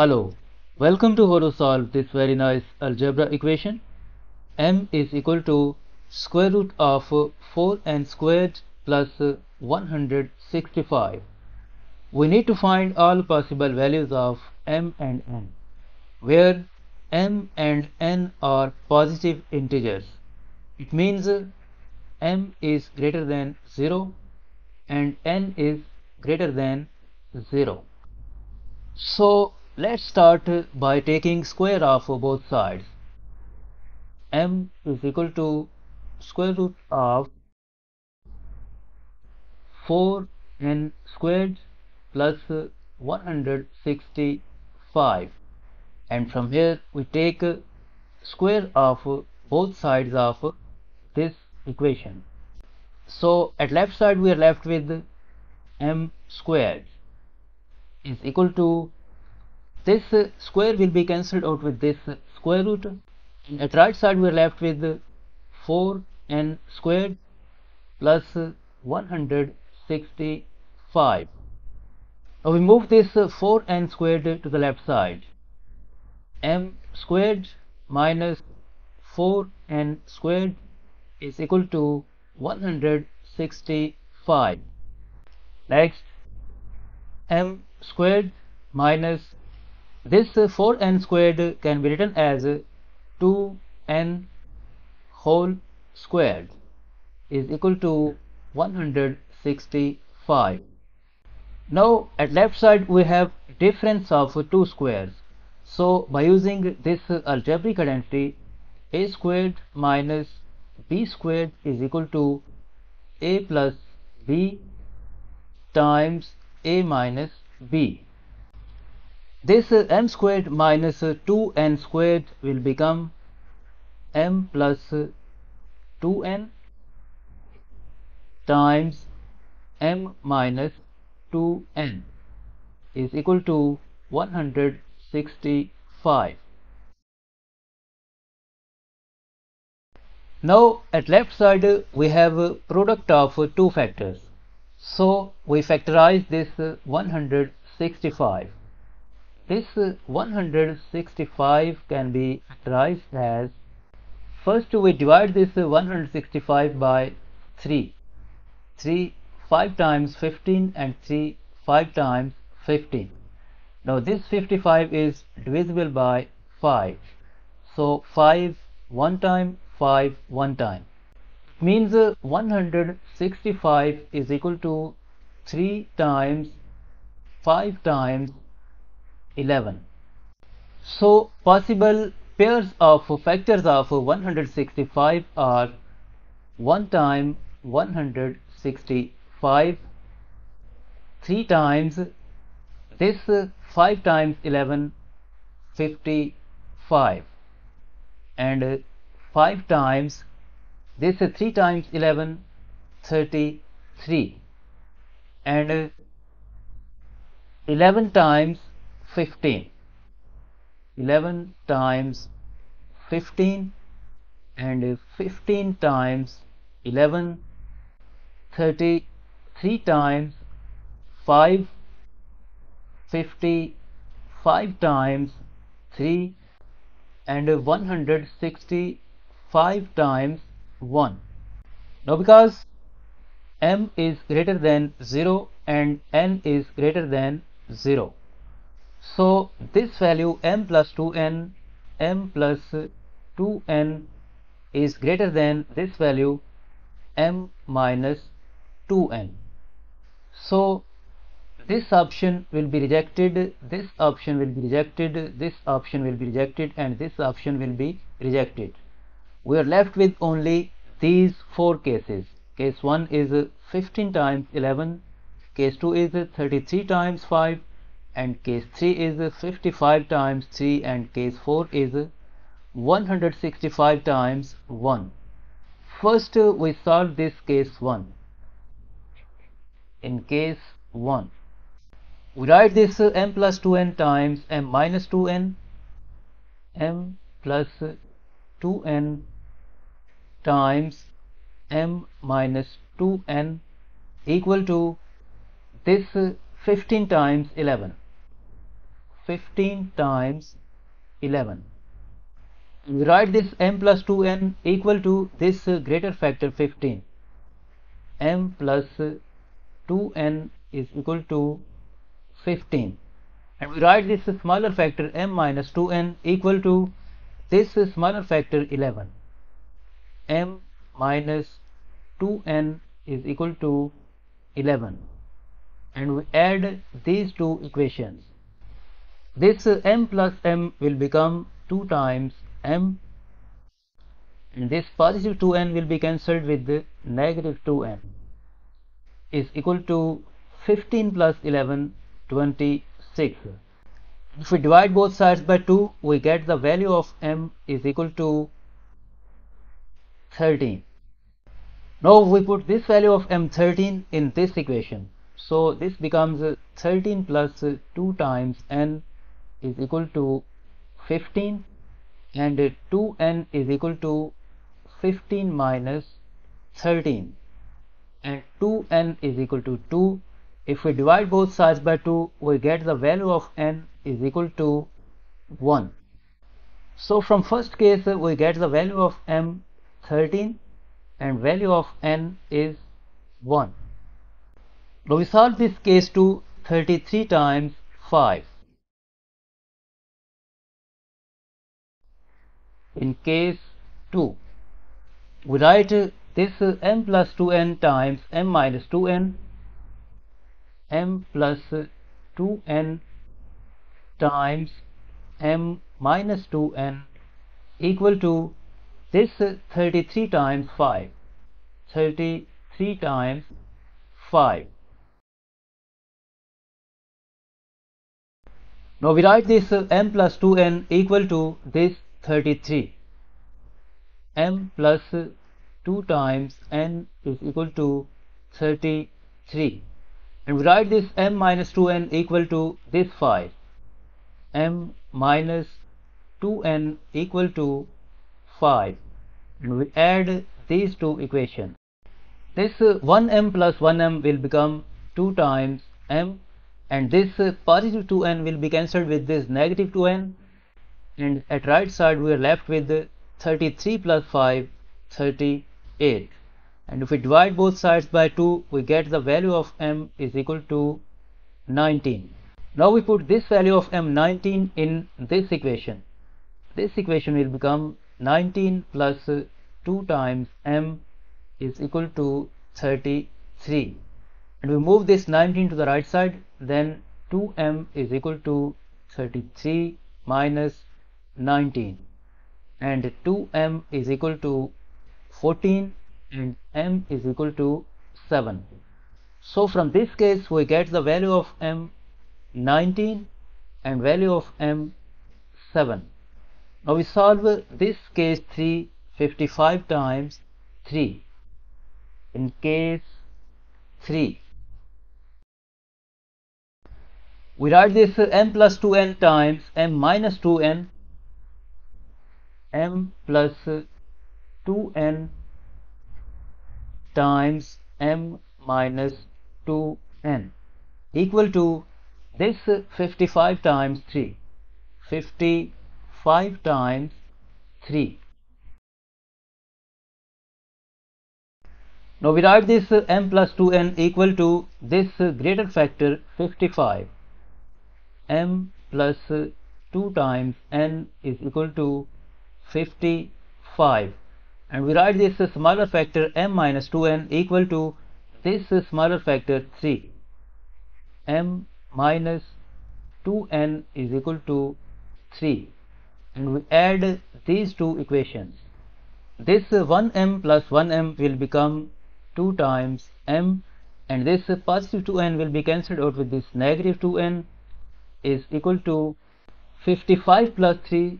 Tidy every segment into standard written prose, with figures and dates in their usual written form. Hello, welcome to how to solve this very nice algebra equation. M is equal to square root of 4n squared plus 165. We need to find all possible values of m and n, where m and n are positive integers. It means m is greater than 0 and n is greater than 0. So let's start by taking square of both sides. M is equal to square root of 4n squared plus 165, and from here we take square of both sides of this equation. So at left side we are left with m squared is equal to, this square will be cancelled out with this square root. At right side we are left with 4n squared plus 165. Now we move this 4n squared to the left side. M squared minus 4n squared is equal to 165. Next, m squared minus, this 4n squared can be written as 2n whole squared is equal to 165. Now at left side we have difference of two squares. So by using this algebraic identity, a squared minus b squared is equal to a plus b times a minus b. This m squared minus 2n squared will become m plus 2n times m minus 2n is equal to 165. Now at left side we have a product of two factors. So we factorize this 165. This 165 can be factorized as, first we divide this 165 by 3. 3 5 times 15 and 3 5 times 15. Now this 55 is divisible by 5. So 5 one time, 5 one time. It means 165 is equal to 3 times 5 times 11. So possible pairs of factors of 165 are 1 time 165, 3 times, this 5 times 11, 55, and 5 times, this 3 times 11, 33, and 11 times 15, 11 times 15, and 15 times 11, 33 times 5, 55 times 3, and 165 times 1. Now because m is greater than 0 and n is greater than 0, so this value m plus 2n is greater than this value m minus 2n. So this option will be rejected, this option will be rejected, this option will be rejected, and this option will be rejected. We are left with only these four cases. Case 1 is 15 times 11, case 2 is 33 times 5, and case 3 is 55 times 3, and case 4 is 165 times 1. First we solve this case 1. In case 1, we write this m plus 2n times m minus 2n, m plus 2n times m minus 2n equal to this 15 times 11. 15 times 11. We write this m plus 2n equal to this greater factor 15. M plus 2n is equal to 15. And we write this smaller factor m minus 2n equal to this smaller factor 11. M minus 2n is equal to 11. And we add these two equations. This m plus m will become 2 times m, and this positive 2n will be cancelled with the negative 2n, is equal to 15 plus 11, 26. If we divide both sides by 2, we get the value of m is equal to 13. Now we put this value of m 13 in this equation. So this becomes 13 plus 2 times n is equal to 15, and 2n is equal to 15 minus 13, and 2n is equal to 2. If we divide both sides by 2, we get the value of n is equal to 1. So from first case we get the value of m 13 and value of n is 1. Now we solve this case to 33 times 5. In case 2, we write this m plus 2n times m minus 2n. M plus 2n times m minus 2n equal to this 33 times 5. 33 times 5. Now we write this m plus 2n equal to this 33. M plus 2 times n is equal to 33. And we write this m minus 2n equal to this 5. M minus 2n equal to 5. And we add these two equations. This 1m plus 1m will become 2 times m, and this positive 2n will be cancelled with this negative 2n, and at right side we are left with 33 plus 5, 38. And if we divide both sides by 2, we get the value of m is equal to 19. Now we put this value of m 19 in this equation. This equation will become 19 plus 2 times m is equal to 33. And we move this 19 to the right side, then 2m is equal to 33 minus 19. And 2m is equal to 14. And m is equal to 7. So from this case we get the value of m 19 and value of m 7. Now we solve this case 3 55 times 3. In case 3, we write this m plus 2n times m minus 2n. M plus 2n times m minus 2n equal to this 55 times 3. 55 times 3. Now we write this m plus 2n equal to this greater factor 55. M plus 2 times n is equal to 55. And we write this smaller factor m minus 2n equal to this smaller factor 3. M minus 2n is equal to 3. And we add these two equations. This 1m plus 1m will become 2 times m, and this positive 2n will be cancelled out with this negative 2n, is equal to 55 plus 3,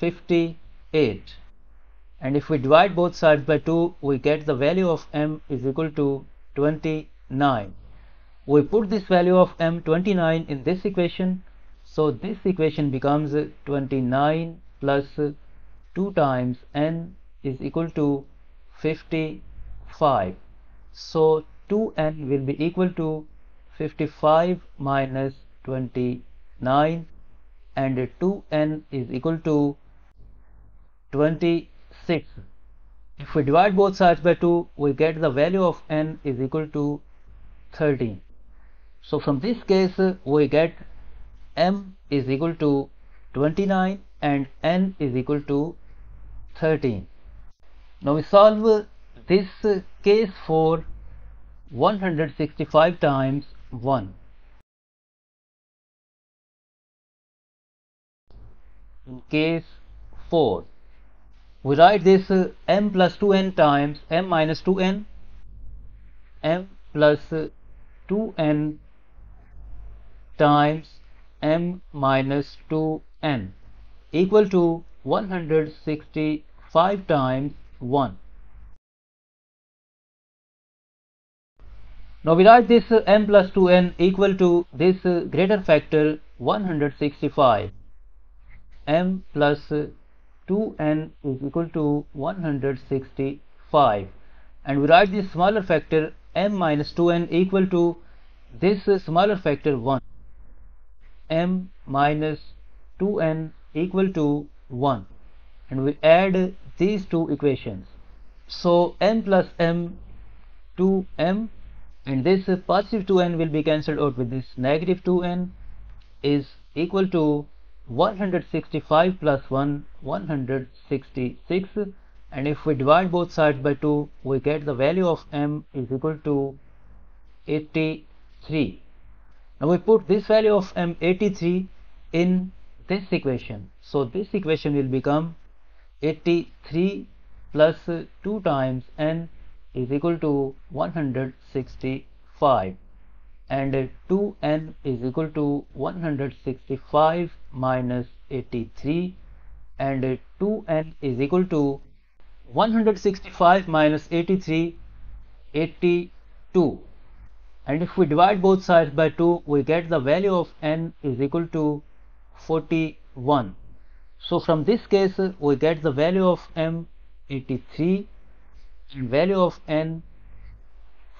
58. And if we divide both sides by 2, we get the value of m is equal to 29. We put this value of m 29 in this equation. So this equation becomes 29 plus 2 times n is equal to 55. So 2n will be equal to 55 minus 29, and 2n is equal to 26. If we divide both sides by 2, we get the value of n is equal to 13. So from this case, we get m is equal to 29 and n is equal to 13. Now we solve this case for 165 times 1. In case 4, we write this m plus 2n times m minus 2n, m plus 2n times m minus 2n equal to 165 times 1. Now we write this m plus 2n equal to this greater factor 165. M plus 2n is equal to 165, and we write this smaller factor m minus 2n equal to this smaller factor 1. M minus 2n equal to 1, and we add these two equations. So m plus m 2m, and this positive 2n will be cancelled out with this negative 2n, is equal to 165 plus 1, 166, and if we divide both sides by 2, we get the value of m is equal to 83. Now we put this value of m 83 in this equation. So this equation will become 83 plus 2 times n is equal to 165, and 2n is equal to 165 minus 83, and 2n is equal to 165 minus 83, 82, and if we divide both sides by 2, we get the value of n is equal to 41. So from this case, we get the value of m 83 and value of n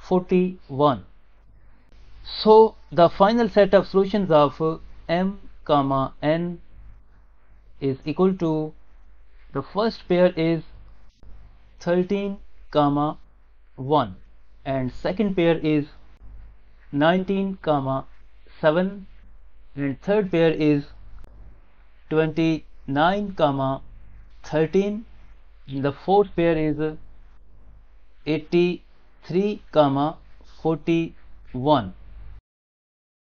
41. So the final set of solutions of m comma n is equal to, the first pair is 13 comma 1, and second pair is 19 comma 7, and third pair is 29 comma 13, and the fourth pair is 83 comma 41.